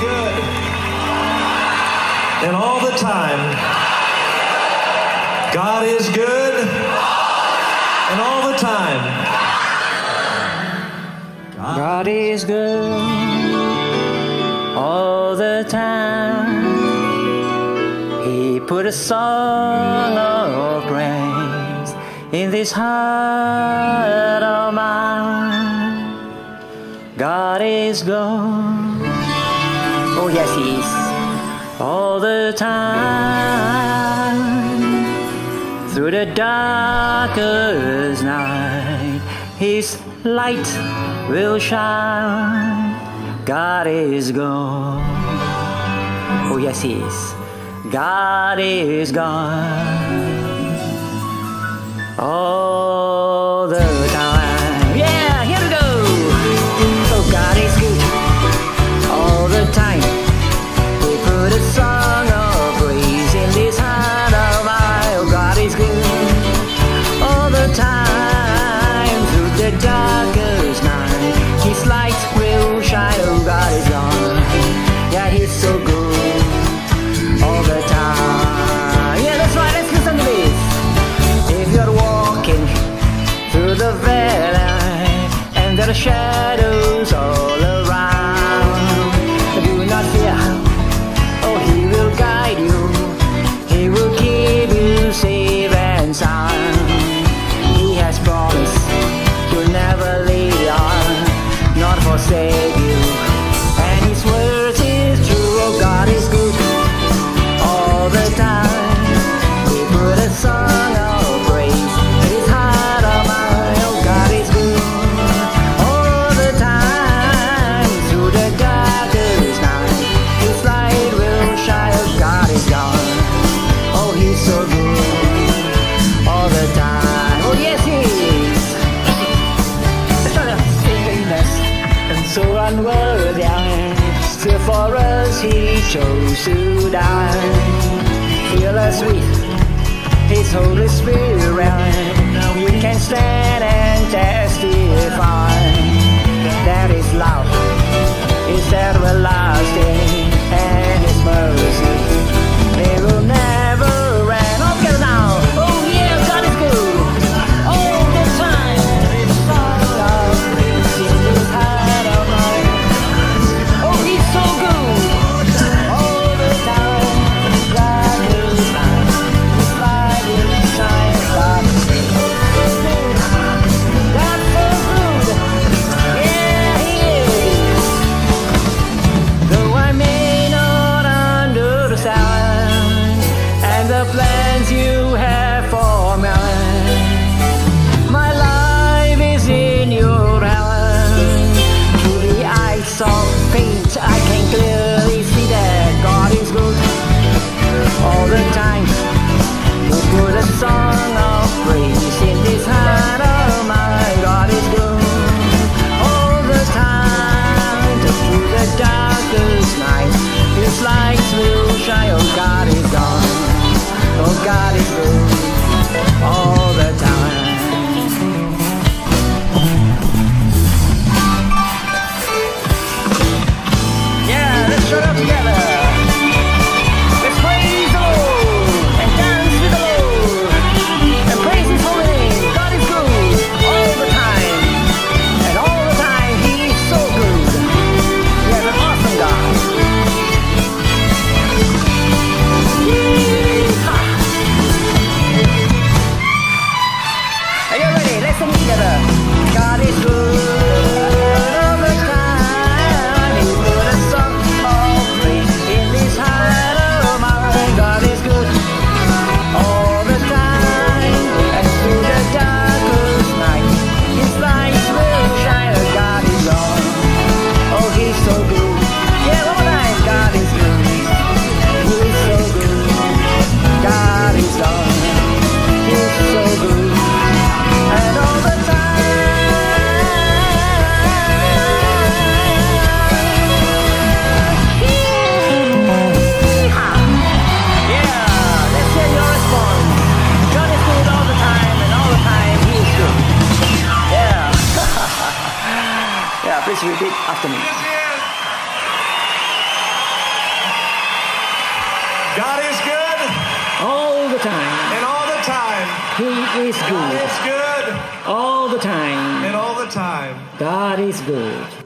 good. And all the time, God is good. And all the time, God is good. All the time, He put a song of praise in this heart of mine. God is good. Oh yes, He is. All the time, through the darkest night, His light will shine. God is God. Oh yes, He is. God is God. All the time. Yeah, here we go. Oh, God is good. All the time. The song of praise in this heart of mine. God is good all the time. Through the darkest night, His light will shine. Oh, God is gone. Yeah, He's so good all the time. Yeah, that's right. Let's listen to this. If you're walking through the valley and there are shadows all around, do not fear. Save you, and His word is true. Oh, God is good all the time. He put a song of praise in His heart of mine. Oh, God is good all the time. Through the darkest night, His light will shine. Oh, God is God. Oh, He's so good all the time. Oh, yes, He is. So unworthy, still for us He chose to die. Fill us with His Holy Spirit, we can stand and testify that His love is everlasting and His mercy, they will never end. Okay, now. Oh yeah, God is good. All the time. All the time, He put a song of praise in this heart of mine. God is good all the time. Just through the darkest night, His lights will shine. Oh, God is gone. Oh, God is good all the time. Yeah, let's shut up together. Please repeat after me. God is good. All the time. And all the time. He is good. God is good. All the time. And all the time. God is good.